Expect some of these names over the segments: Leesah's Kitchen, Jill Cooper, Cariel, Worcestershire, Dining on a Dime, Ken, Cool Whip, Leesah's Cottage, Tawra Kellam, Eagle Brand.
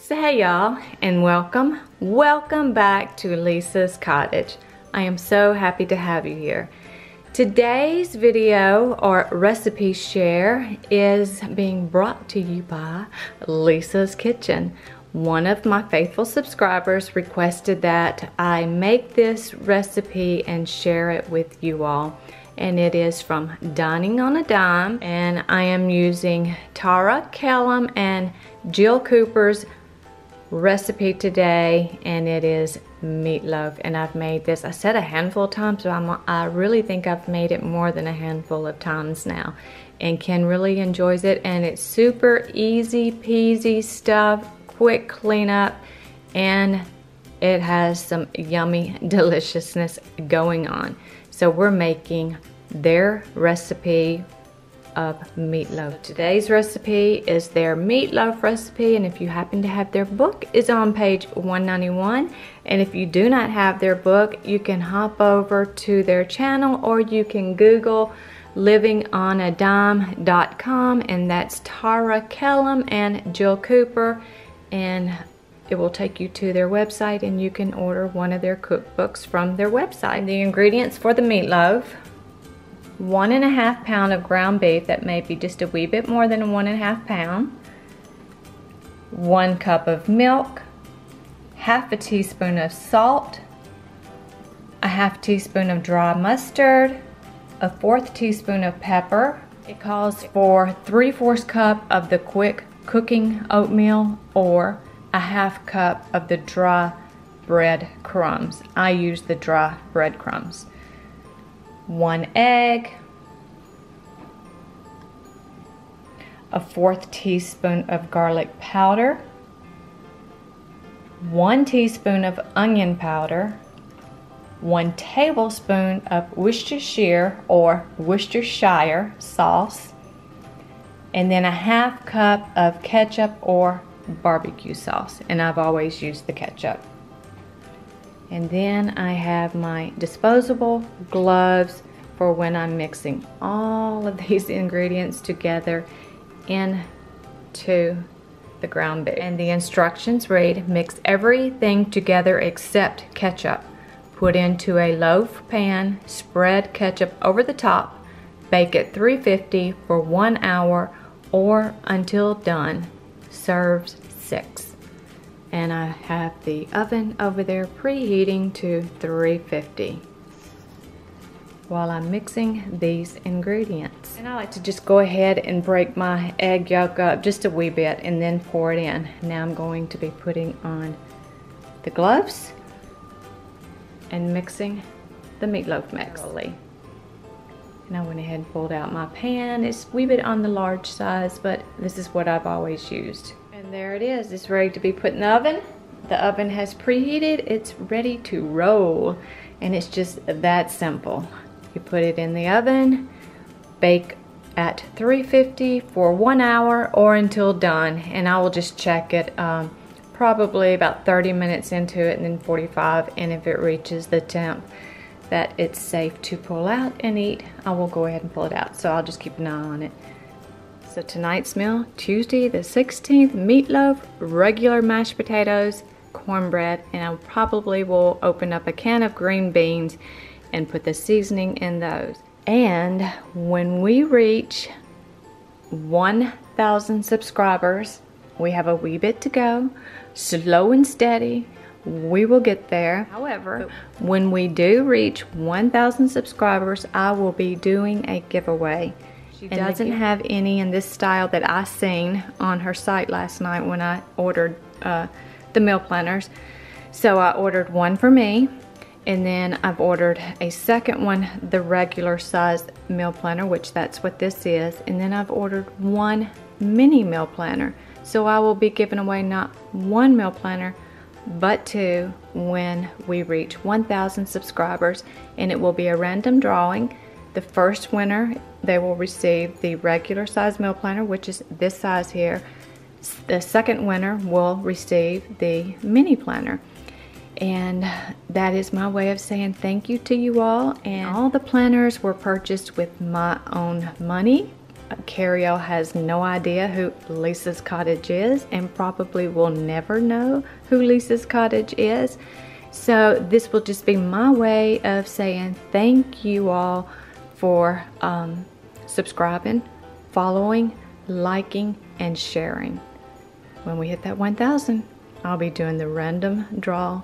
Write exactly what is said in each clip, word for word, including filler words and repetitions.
So hey y'all, and welcome, welcome back to Leesah's Cottage. I am so happy to have you here. Today's video or recipe share is being brought to you by Leesah's Kitchen. One of my faithful subscribers requested that I make this recipe and share it with you all. And it is from Dining on a Dime, and I am using Tawra Kellam and Jill Cooper's recipe today, and it is meatloaf. And I've made this, I said a handful of times, but I'm, I really think I've made it more than a handful of times now. And Ken really enjoys it, and it's super easy peasy stuff, quick cleanup, and it has some yummy deliciousness going on. So we're making their recipe of meatloaf. Today's recipe is their meatloaf recipe, and if you happen to have their book, it's on page one ninety-one. And if you do not have their book, you can hop over to their channel, or you can Google living on a dime dot com, and that's Tawra Kellam and Jill Cooper, and it will take you to their website, and you can order one of their cookbooks from their website. The ingredients for the meatloaf: one and a half pound of ground beef, that may be just a wee bit more than one and a half pound, one cup of milk, half a teaspoon of salt, a half teaspoon of dry mustard, a fourth teaspoon of pepper. It calls for three-fourths cup of the quick cooking oatmeal or a half cup of the dry bread crumbs. I use the dry bread crumbs. One egg, a fourth teaspoon of garlic powder, one teaspoon of onion powder, one tablespoon of Worcestershire or Worcestershire sauce, and then a half cup of ketchup or barbecue sauce, and I've always used the ketchup. And then I have my disposable gloves for when I'm mixing all of these ingredients together into the ground beef. And the instructions read, mix everything together except ketchup. Put into a loaf pan, spread ketchup over the top, bake at three fifty for one hour or until done. Serves six. And I have the oven over there preheating to three fifty while I'm mixing these ingredients. And I like to just go ahead and break my egg yolk up just a wee bit and then pour it in. Now I'm going to be putting on the gloves and mixing the meatloaf mix. And I went ahead and pulled out my pan. It's a wee bit on the large size, but this is what I've always used. And there it is, it's ready to be put in the oven. The oven has preheated, it's ready to roll. And it's just that simple. You put it in the oven, bake at three fifty for one hour or until done. And I will just check it um, probably about thirty minutes into it and then forty-five, and if it reaches the temp that it's safe to pull out and eat, I will go ahead and pull it out. So I'll just keep an eye on it. So tonight's meal, Tuesday the sixteenth, meatloaf, regular mashed potatoes, cornbread, and I probably will open up a can of green beans and put the seasoning in those. And when we reach one thousand subscribers, we have a wee bit to go, slow and steady. We will get there. However, when we do reach one thousand subscribers, I will be doing a giveaway. She doesn't have any in this style that I seen on her site last night when I ordered uh, the meal planners. So I ordered one for me, and then I've ordered a second one, the regular size meal planner, which that's what this is. And then I've ordered one mini meal planner. So I will be giving away not one meal planner, but two when we reach one thousand subscribers, and it will be a random drawing. The first winner, they will receive the regular size meal planner, which is this size here. The second winner will receive the mini planner. And that is my way of saying thank you to you all. And all the planners were purchased with my own money Cariel has no idea who Leesah's Cottage is and probably will never know who Leesah's Cottage is. So this will just be my way of saying thank you all for um, subscribing, following, liking, and sharing. When we hit that one thousand, I'll be doing the random draw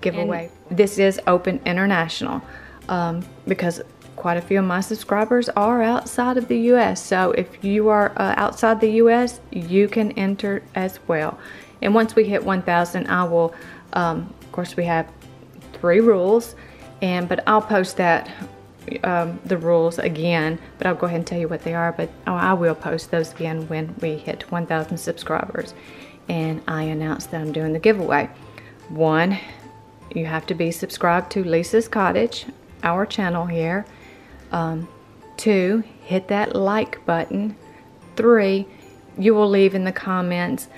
giveaway. And this is open international um, because quite a few of my subscribers are outside of the U S So if you are uh, outside the U S, you can enter as well. And once we hit one thousand, I will, um, of course we have three rules, and but I'll post that, um, the rules again, but I'll go ahead and tell you what they are, but oh, I will post those again when we hit one thousand subscribers. And I announced that I'm doing the giveaway. One, you have to be subscribed to Leesah's Cottage, our channel here. Um, two, hit that like button. Three, you will leave in the comments,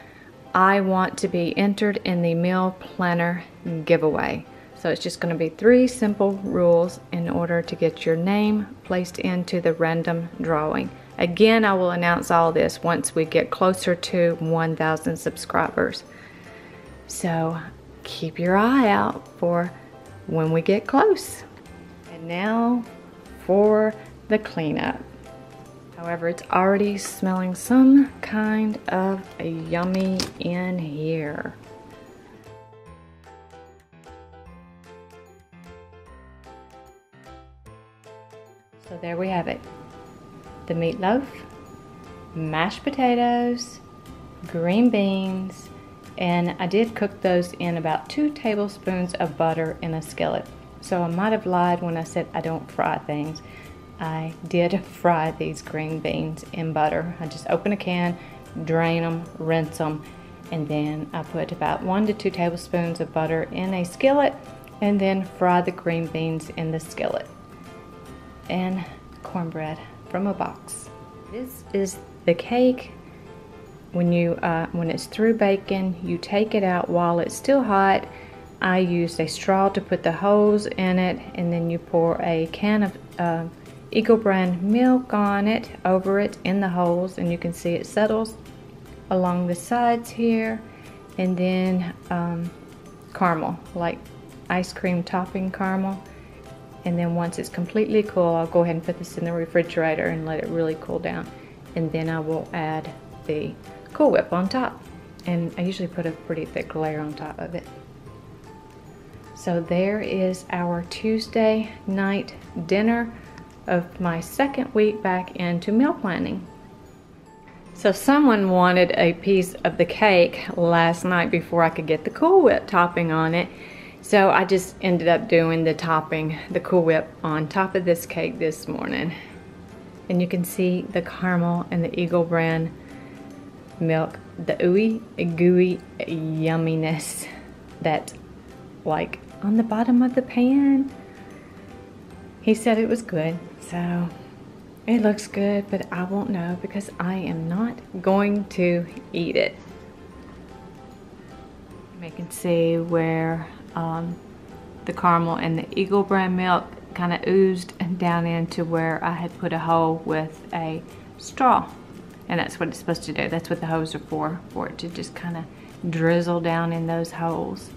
I want to be entered in the meal planner giveaway. So it's just going to be three simple rules in order to get your name placed into the random drawing. Again, I will announce all this once we get closer to one thousand subscribers. So keep your eye out for when we get close. And now for the cleanup. However, it's already smelling some kind of a yummy in here. So there we have it. The meatloaf, mashed potatoes, green beans, and I did cook those in about two tablespoons of butter in a skillet. So I might have lied when I said I don't fry things. I did fry these green beans in butter. I just open a can, drain them, rinse them, and then I put about one to two tablespoons of butter in a skillet and then fry the green beans in the skillet. And cornbread from a box. This is the cake. When you uh, when it's through baking, you take it out while it's still hot. I used a straw to put the holes in it, and then you pour a can of uh, Eagle Brand milk on it, over it, in the holes, and you can see it settles along the sides here. And then um, caramel, like ice cream topping caramel. And then once it's completely cool, I'll go ahead and put this in the refrigerator and let it really cool down. And then I will add the Cool Whip on top. And I usually put a pretty thick layer on top of it. So there is our Tuesday night dinner of my second week back into meal planning. So someone wanted a piece of the cake last night before I could get the Cool Whip topping on it. So I just ended up doing the topping, the Cool Whip, on top of this cake this morning. And you can see the caramel and the Eagle Brand milk, the ooey, gooey yumminess that's like on the bottom of the pan. He said it was good, so it looks good, but I won't know because I am not going to eat it. You can see where Um, the caramel and the Eagle Brand milk kind of oozed down into where I had put a hole with a straw, and that's what it's supposed to do. That's what the hose are for, for it to just kind of drizzle down in those holes.